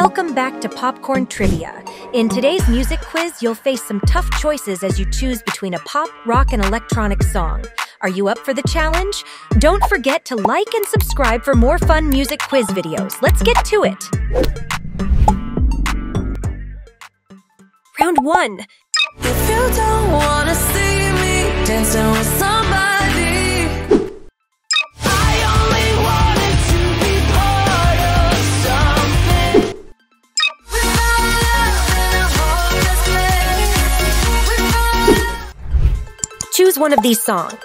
Welcome back to Popcorn Trivia. In today's music quiz, you'll face some tough choices as you choose between a pop, rock, and electronic song. Are you up for the challenge? Don't forget to like and subscribe for more fun music quiz videos. Let's get to it! Round 1. If you don't wanna see me dancing with somebody, I only wanted to be part of something. Without love and a hopeless place, Choose one of these songs.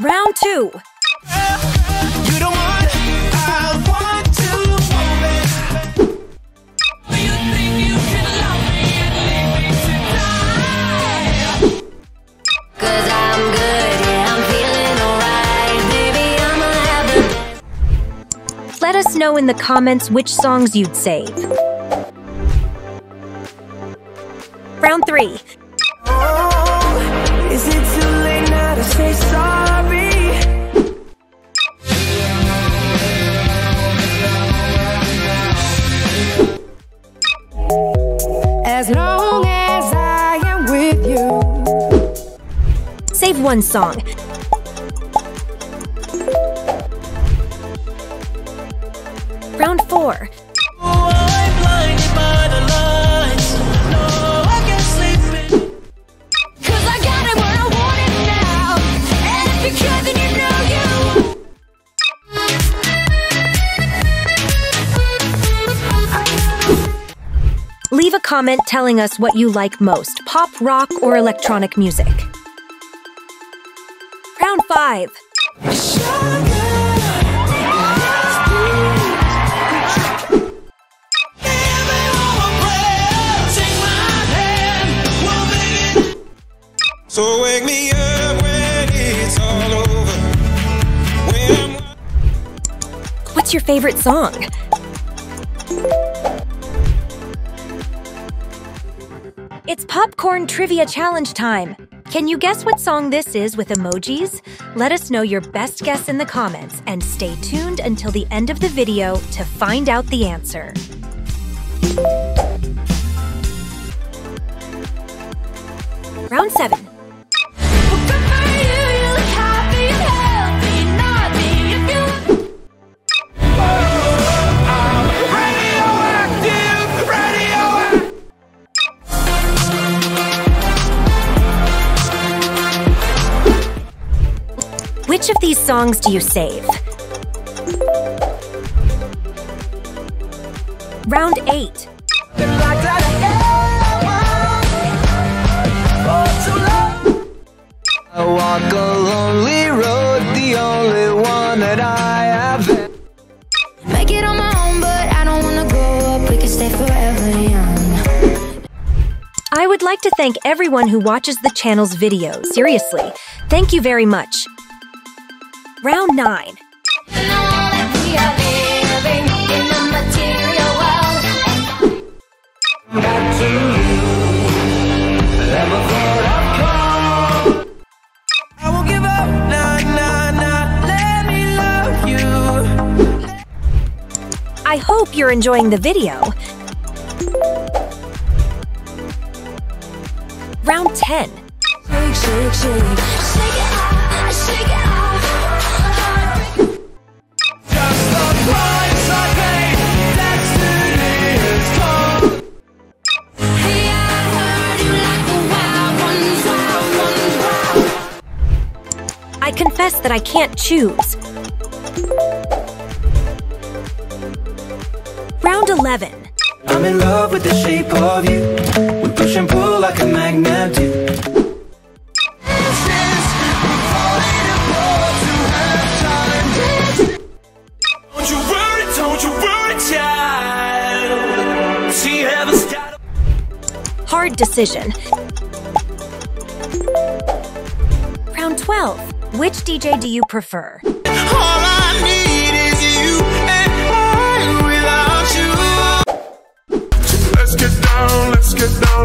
Round 2. You don't want, I want to. You think you can love me and leave me to die? 'Cause I'm good, yeah, I'm feeling alright. Baby, I'm alive. Let us know in the comments which songs you'd save. Round 3. Oh, is it too late now to say sorry? As long as I am with you. Save one song. Round 4. Oh, I'm blinded by the lights. No, I can't sleep. 'Cause I got it when I want it now. And if you care, then you know you. Leave a comment telling us what you like most, pop, rock, or electronic music. Round 5. So wake me up when it's all over. What's your favorite song? It's Popcorn Trivia Challenge time! Can you guess what song this is with emojis? Let us know your best guess in the comments and stay tuned until the end of the video to find out the answer. Round 7. Which of these songs do you save? Round 8. I walk a lonely road, the only one that I have. Make it on my own, but I don't wanna grow up. We can stay forever young. I would like to thank everyone who watches the channel's videos. Seriously, thank you very much. Round 9. I hope you're enjoying the video. Round 10. Shake, shake, shake. Shake it out, shake it out. Just the price I paid, destiny's call. Hey, I heard you like the wild ones, I confess that I can't choose. Round 11. I'm in love with the shape of you. We push and pull like a magnet do. Don't you worry, child. See heaven's got a hard decision. Round 12. Which DJ do you prefer? All I need is you. Let's get down,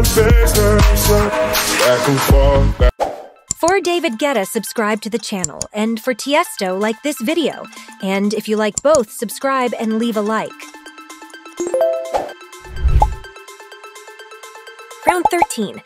back and forth. For David Guetta, subscribe to the channel, and for Tiësto, like this video. And if you like both, subscribe and leave a like. Round 13.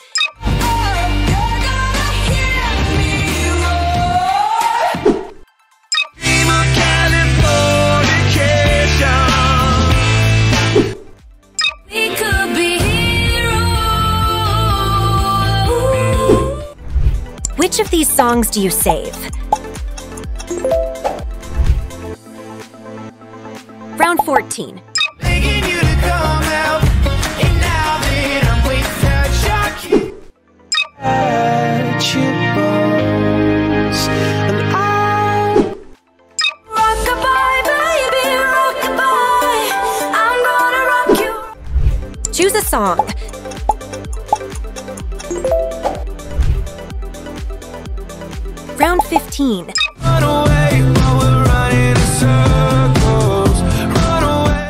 Which of these songs do you save? Round 14. Choose a song. Round 15. Run away, while we're running in circles. Run away.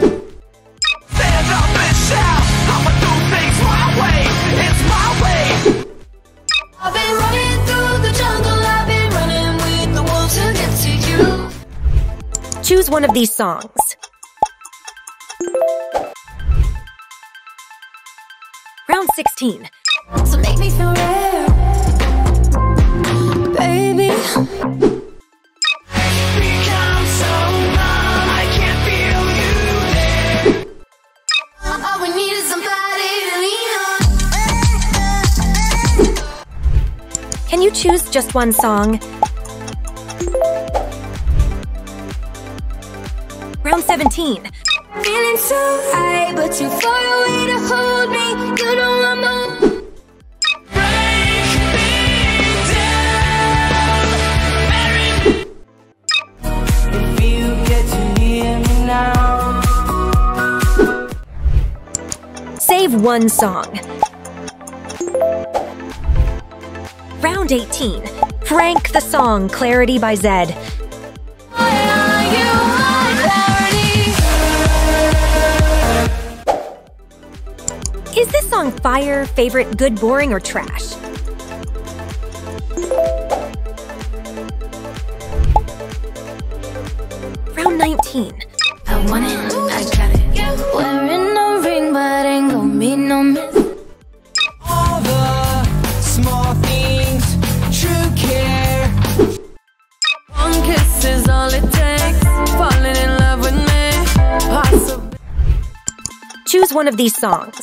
Stand up and shout. I'ma do things my way. It's my way. I've been running through the jungle. I've been running with the wolves to get to you. Choose one of these songs. Round 16. So make me feel rare. Can you choose just one song? Round 17. Feeling so high, but too far away to hold me. You know I'm on. Save one song. Round 18. Prank the song Clarity by Zedd. Is this song fire, favorite, good, boring, or trash? Round 19. I want it, I got it. Wearing no ring, but ain't gon' be no miss. All the small things, true care. One kiss is all it takes. Falling in love with me. Possibly. Choose one of these songs.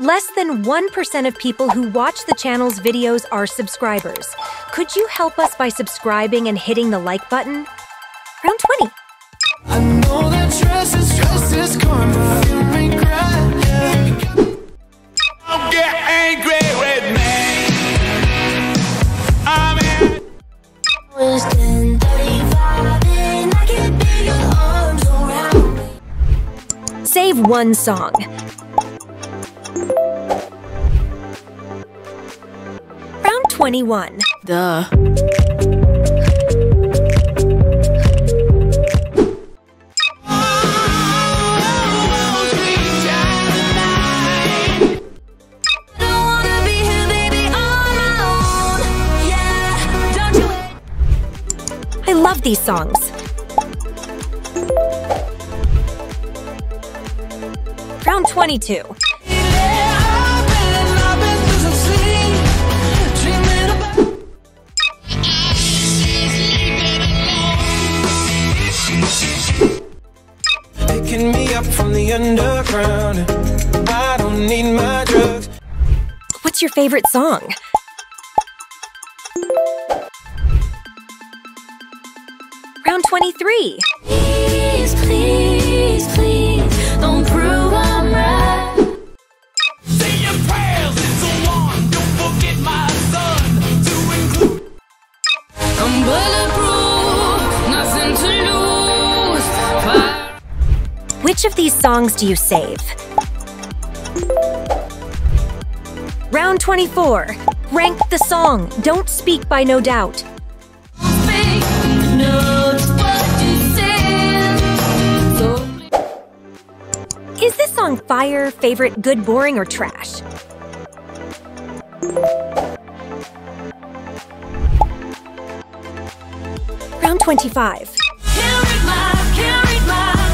Less than 1% of people who watch the channel's videos are subscribers. Could you help us by subscribing and hitting the like button? Round 20. I know that stress is karma. Don't get angry with me. I'm in. I was 10:35 and I can feel your arms around me. Save one song. Round 21. Duh. Love these songs. Round 22. Picking me up from the underground. I don't need my drugs. What's your favorite song? Round 23. Please, please, please, don't prove I'm right. Say your prayers, it's a one. Don't forget my son to include. I'm bulletproof, nothing to lose. But which of these songs do you save? Round 24. Rank the song Don't Speak by No Doubt. Is this song fire, favorite, good, boring, or trash? Round 25. Can't read my,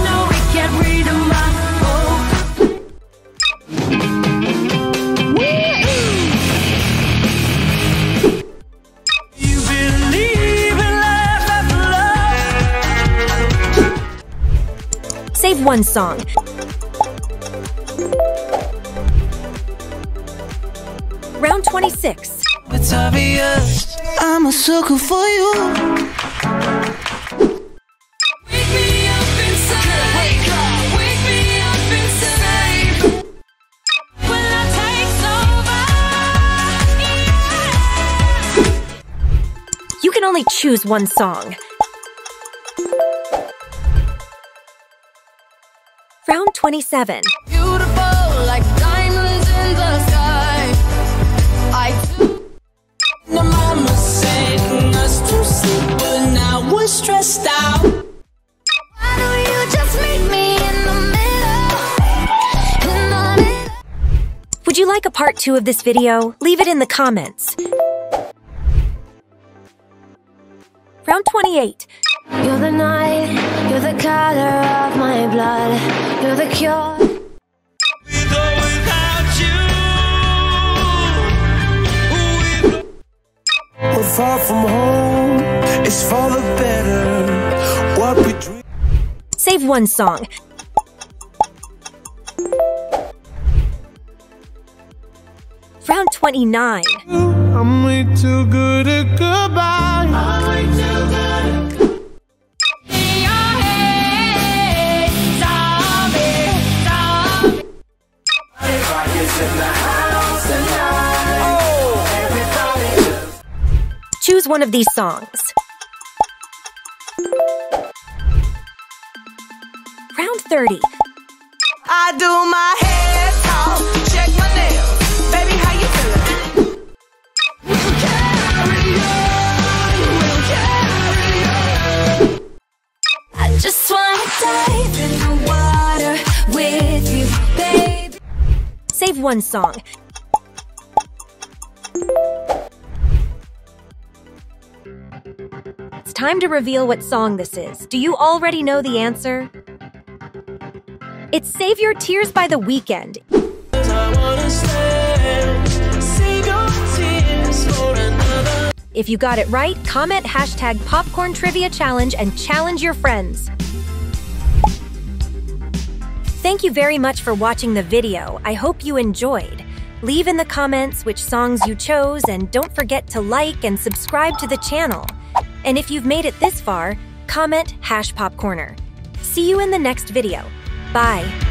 no we can't read my, oh. You believe in life after love. Save one song. Round 26. It's obvious I'm a sucker for you. Wake me up inside. Wake up. Wake me up inside. When I take over, yeah. You can only choose one song. Round 27. Beautiful like diamonds in the sky. Stressed out. Why do you just meet me in the middle? In the middle. Would you like a part 2 of this video? Leave it in the comments. Round 28. You're the night, you're the color of my blood, you're the cure. We go without you. We're far from home. It's for the better. What we dream. Save one song. Round 29. I'm way too good at goodbye. I'm way too good at. In your head, zombie, zombie. Everybody is in the house tonight. Oh. Everybody. Choose one of these songs. Round 30. I do my hair talk, check my nails. Baby, how you feeling? We'll carry on, we'll carry on. I just wanna dive in the water with you, baby. Save one song. It's time to reveal what song this is. Do you already know the answer? It's Save Your Tears by The Weeknd. If you got it right, comment hashtag Popcorn Trivia Challenge and challenge your friends. Thank you very much for watching the video. I hope you enjoyed. Leave in the comments which songs you chose and don't forget to like and subscribe to the channel. And if you've made it this far, comment #Popcorner. See you in the next video. Bye.